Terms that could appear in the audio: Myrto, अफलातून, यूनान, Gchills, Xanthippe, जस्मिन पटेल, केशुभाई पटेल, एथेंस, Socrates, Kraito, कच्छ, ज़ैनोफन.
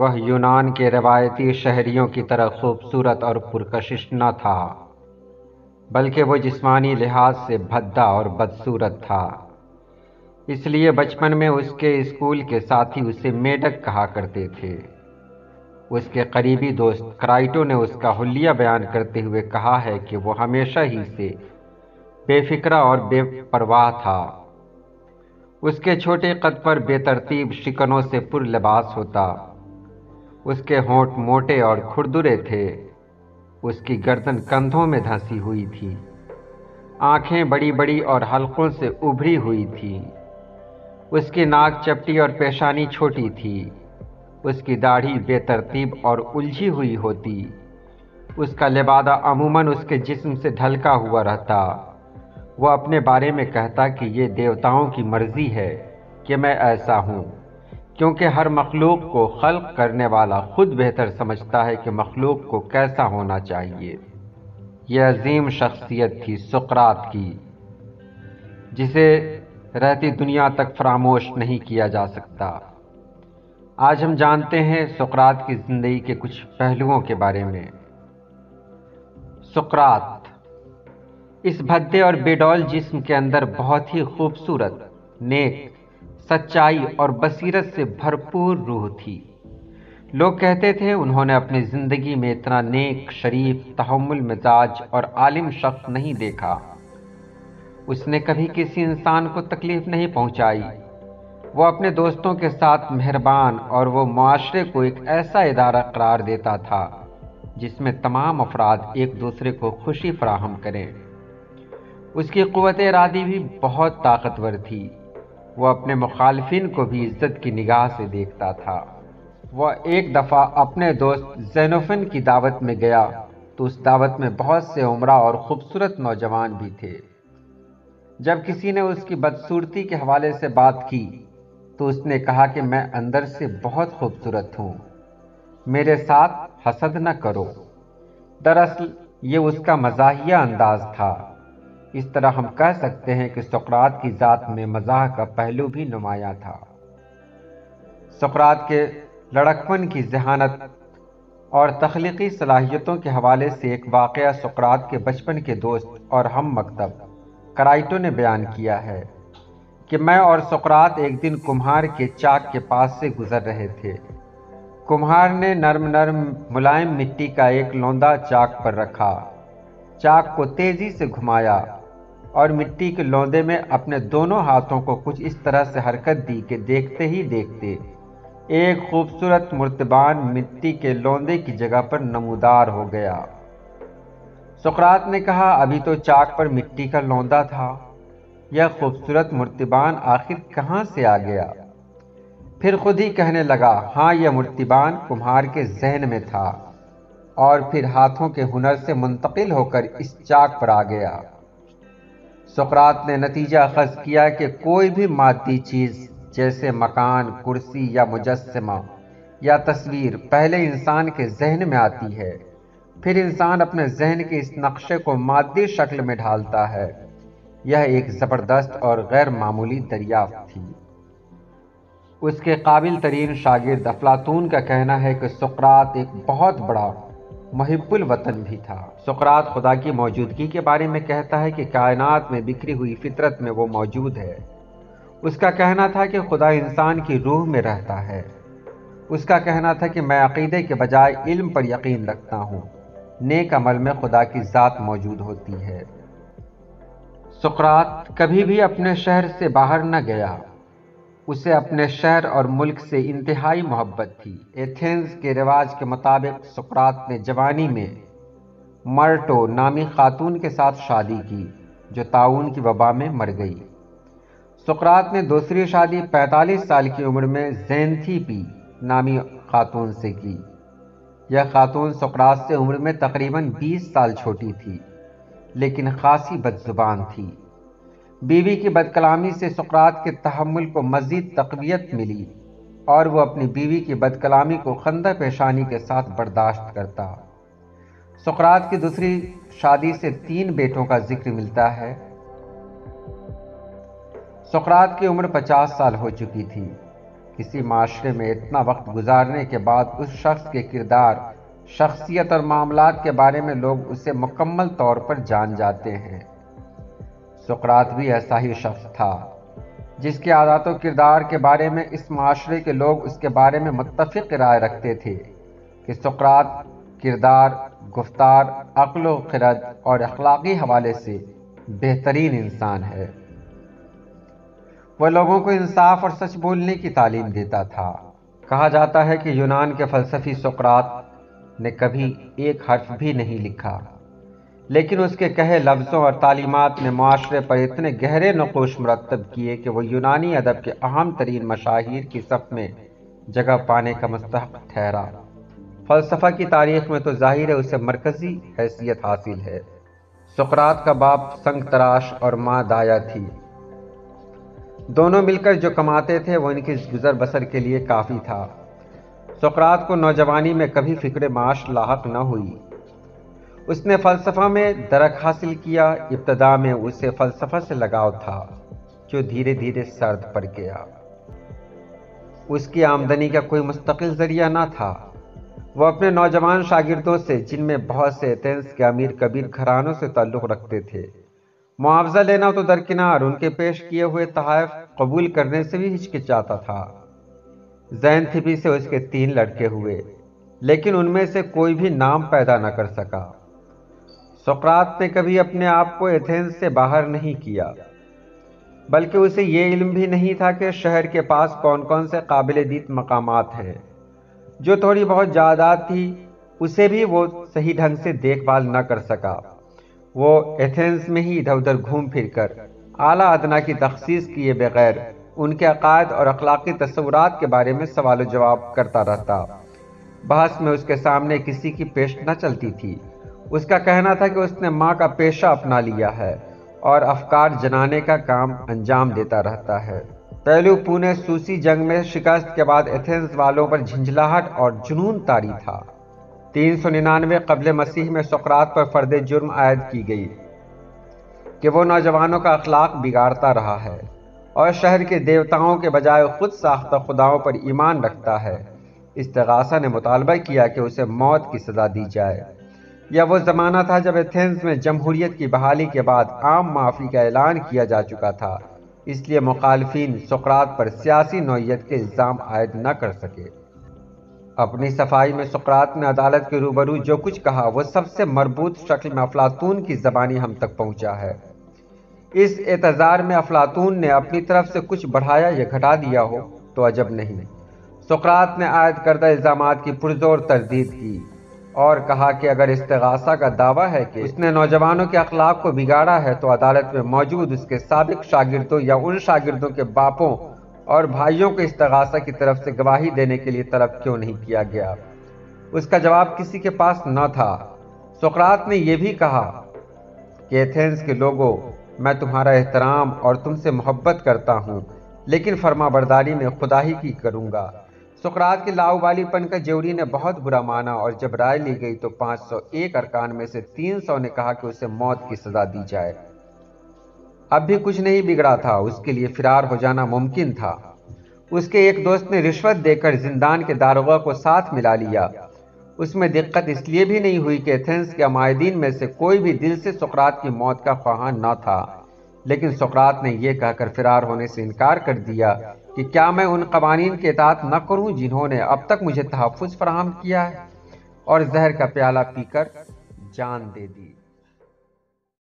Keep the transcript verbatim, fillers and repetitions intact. वह यूनान के रवायती शहरियों की तरह खूबसूरत और पुरकशिश न था, बल्कि वह जिस्मानी लिहाज से भद्दा और बदसूरत था। इसलिए बचपन में उसके स्कूल के साथी उसे मेढक कहा करते थे। उसके करीबी दोस्त क्राइटो ने उसका हुलिया बयान करते हुए कहा है कि वो हमेशा ही से बेफिक्रा और बेपरवाह था। उसके छोटे कद पर बेतरतीब शिकनों से पुरलिबास होता, उसके होंठ मोटे और खुरदुरे थे, उसकी गर्दन कंधों में धंसी हुई थी, आंखें बड़ी बड़ी और हलकों से उभरी हुई थी, उसकी नाक चपटी और पेशानी छोटी थी, उसकी दाढ़ी बेतरतीब और उलझी हुई होती, उसका लिबादा अमूमन उसके जिस्म से ढलका हुआ रहता। वह अपने बारे में कहता कि ये देवताओं की मर्जी है कि मैं ऐसा हूँ, क्योंकि हर मखलूक को खल्क करने वाला खुद बेहतर समझता है कि मखलूक को कैसा होना चाहिए। यह अजीम शख्सियत थी सुकरात की, जिसे रहती दुनिया तक फरामोश नहीं किया जा सकता। आज हम जानते हैं सुकरात की ज़िंदगी के कुछ पहलुओं के बारे में। सुकरात इस भद्दे और बेडौल जिस्म के अंदर बहुत ही खूबसूरत, नेक, सच्चाई और बसीरत से भरपूर रूह थी। लोग कहते थे उन्होंने अपनी ज़िंदगी में इतना नेक, शरीफ, तहम्मुल मिजाज और आलिम शख्स नहीं देखा। उसने कभी किसी इंसान को तकलीफ़ नहीं पहुंचाई। वो अपने दोस्तों के साथ मेहरबान और वो माशरे को एक ऐसा इदारा करार देता था जिसमें तमाम अफराद एक दूसरे को खुशी फराहम करें। उसकी क़ुव्वत इरादी भी बहुत ताकतवर थी। वह अपने मुखालफिन को भी इज्जत की निगाह से देखता था। वह एक दफ़ा अपने दोस्त ज़ैनोफन की दावत में गया तो उस दावत में बहुत से उम्रा और ख़ूबसूरत नौजवान भी थे। जब किसी ने उसकी बदसूरती के हवाले से बात की तो उसने कहा कि मैं अंदर से बहुत खूबसूरत हूँ, मेरे साथ हसद न करो। दरअसल ये उसका मजाहिया अंदाज था। इस तरह हम कह सकते हैं कि सुकरात की ज़ात में मज़ाह का पहलू भी नुमाया था। सुकरात के लड़कपन की जहानत और तख्लीकी सलाहियतों के हवाले से एक वाक़या सुकरात के बचपन के दोस्त और हम मकतब क्राइटो ने बयान किया है कि मैं और सुकरात एक दिन कुम्हार के चाक के पास से गुज़र रहे थे। कुम्हार ने नरम नरम मुलायम मिट्टी का एक लौंदा चाक पर रखा, चाक को तेज़ी से घुमाया और मिट्टी के लौंदे में अपने दोनों हाथों को कुछ इस तरह से हरकत दी कि देखते ही देखते एक खूबसूरत मुर्तबान मिट्टी के लौंदे की जगह पर नमूदार हो गया। सुकरात ने कहा, अभी तो चाक पर मिट्टी का लौंदा था, यह खूबसूरत मुर्तबान आखिर कहाँ से आ गया? फिर खुद ही कहने लगा, हाँ, यह मुर्तबान कुम्हार के जहन में था और फिर हाथों के हुनर से मुंतकिल होकर इस चाक पर आ गया। सुकरात ने नतीजा अखज़ किया कि कोई भी मादी चीज़ जैसे मकान, कुर्सी या मुजस्समा या तस्वीर पहले इंसान के जहन में आती है, फिर इंसान अपने जहन के इस नक्शे को मादी शक्ल में ढालता है। यह एक ज़बरदस्त और गैर मामूली दरियाफ्त थी। उसके काबिल तरीन शागिर्द अफलातून का कहना है कि सुकरात एक बहुत बड़ा मुहिब्बुल वतन भी था। सुकरात खुदा की मौजूदगी के बारे में कहता है कि कायनात में बिखरी हुई फितरत में वो मौजूद है। उसका कहना था कि खुदा इंसान की रूह में रहता है। उसका कहना था कि मैं अक़ीदे के बजाय इल्म पर यकीन रखता हूँ, नेक अमल में खुदा की ज़ात मौजूद होती है। सुकरात कभी भी अपने शहर से बाहर न गया। उसे अपने शहर और मुल्क से इंतहाई मोहब्बत थी। एथेंस के रिवाज के मुताबिक सुकरात ने जवानी में मर्टो नामी खातून के साथ शादी की, जो ताउन की वबा में मर गई। सुकरात ने दूसरी शादी पैंतालीस साल की उम्र में ज़ैंथिपी नामी खातून से की। यह खातून सुकरात से उम्र में तकरीबन बीस साल छोटी थी, लेकिन खासी बदजुबान थी। बीवी की बदकलामी से सुकरात के तहम्मुल को मज़ीद तक़वियत मिली और वह अपनी बीवी की बदकलामी को खंदा पेशानी के साथ बर्दाश्त करता। सुकरात की दूसरी शादी से तीन बेटों का जिक्र मिलता है। सुकरात की उम्र पचास साल हो चुकी थी। किसी माशरे में इतना वक्त गुजारने के बाद उस शख्स के किरदार, शख्सियत और मामलात के बारे में लोग उसे मुकम्मल तौर पर जान जाते हैं। सुकरात भी ऐसा ही शख्स था जिसके आदत और किरदार के बारे में इस माशरे के लोग उसके बारे में मुत्तफिक राय रखते थे कि सुकरात किरदार, गुफ्तार, अक्ल व क़िरत और अखलाकी हवाले से बेहतरीन इंसान है। वह लोगों को इंसाफ और सच बोलने की तालीम देता था। कहा जाता है कि यूनान के फलसफी सुकरात ने कभी एक हर्फ भी नहीं लिखा, लेकिन उसके कहे लफ्ज़ों और तालीमात ने माशरे पर इतने गहरे नक़ोश मुरतब किए कि वह यूनानी अदब के अहम तरीन मशाहिर की सफ में जगह पाने का मुस्तहक़ ठहरा। फ़लसफ़ा की तारीख़ में तो ज़ाहिर है उसे मरकज़ी हैसियत हासिल है। सुकरात का बाप संग तराश और माँ दाया थी। दोनों मिलकर जो कमाते थे वो इनकी गुज़र बसर के लिए काफ़ी था। सुकरात को नौजवानी में कभी फ़िक्र माश लाहक न हुई। उसने फ़लसफ़ा में दरक हासिल किया। इब्तदा में उसे फ़लसफ़ा से लगाव था जो धीरे धीरे सर्द पड़ गया। उसकी आमदनी का कोई मुस्तकिल ज़रिया ना था। वह अपने नौजवान शागिर्दों से, जिनमें बहुत से एथेंस के अमीर कबीर घरानों से ताल्लुक़ रखते थे, मुआवजा लेना तो दरकिनार, उनके पेश किए हुए तहाइफ कबूल करने से भी हिचकिचाता था। ज़ैंथिपी से उसके तीन लड़के हुए, लेकिन उनमें से कोई भी नाम पैदा न कर सका। सुकरात ने कभी अपने आप को एथेंस से बाहर नहीं किया, बल्कि उसे ये इल्म भी नहीं था कि शहर के पास कौन कौन से काबिल-ए-दीद मकामात हैं। जो थोड़ी बहुत जायदाद थी उसे भी वो सही ढंग से देखभाल न कर सका। वो एथेंस में ही इधर उधर घूम फिर कर आला अदना की तखसीस किए बगैर उनके अकायद और अखलाकी तस्वुरात के बारे में सवाल जवाब करता रहता। बहस में उसके सामने किसी की पेश न चलती थी। उसका कहना था कि उसने माँ का पेशा अपना लिया है और अफकार जनाने का काम अंजाम देता रहता है। पहलू पुणे सूसी जंग में शिकस्त के बाद एथेंस वालों पर झिंझलाहट और जुनून तारी था। तीन सौ निन्यानवे कबल मसीह में सुकरात पर फर्द जुर्म आयद की गई कि वो नौजवानों का अखलाक बिगाड़ता रहा है और शहर के देवताओं के बजाय खुद साख्ता खुदाओं पर ईमान रखता है। इस्तिगासा ने मुतालबा किया कि उसे मौत की सज़ा दी जाए। यह वो ज़माना था जब एथेंस में जमहूरियत की बहाली के बाद आम माफ़ी का ऐलान किया जा चुका था, इसलिए मुखालफीन सुकरात पर सियासी नौयत के इल्ज़ाम आयद न कर सके। अपनी सफाई में सुकरात ने अदालत के रूबरू जो कुछ कहा वह सबसे मरबूत शक्ल में अफलातून की ज़बानी हम तक पहुँचा है। इस एतज़ार में अफलातून ने अपनी तरफ से कुछ बढ़ाया या घटा दिया हो तो अजब नहीं। सुकरात ने आयद करदा इल्ज़ाम की पुरजोर तरदीद की और कहा कि अगर इस्तिगासा का दावा है कि उसने नौजवानों के अखलाक को बिगाड़ा है तो अदालत में मौजूद उसके साबिक शागिर्दों या उन शागिर्दों के बापों और भाइयों को इस्तिगासा की तरफ से गवाही देने के लिए तलब क्यों नहीं किया गया। उसका जवाब किसी के पास न था। सुकरात ने यह भी कहा कि एथेंस के लोगों, मैं तुम्हारा एहतराम और तुमसे मोहब्बत करता हूँ, लेकिन फरमाबरदारी में खुदा ही की करूँगा। सुकरात के लाऊवालीपन का ज्यूरी ने बहुत बुरा माना और जब राय ली गई तो पाँच सौ एक अरकान में से तीन सौ ने कहा कि उसे मौत की सज़ा दी जाए। अब भी कुछ नहीं बिगड़ा था, उसके लिए फ़िरार हो जाना मुमकिन था। उसके एक दोस्त ने रिश्वत देकर जिंदान के दारोगा को साथ मिला लिया। उसमें दिक्कत इसलिए भी नहीं हुई कि एथेंस के अमायदीन में से कोई भी दिल से सुकरात की मौत का ख्वाहान न था, लेकिन सुकरात ने यह कहकर फ़िरार होने से इनकार कर दिया कि क्या मैं उन कवानीन के इताअत न करूं जिन्होंने अब तक मुझे तहफ़्फ़ुज़ फराहम किया है, और जहर का प्याला पीकर जान दे दी।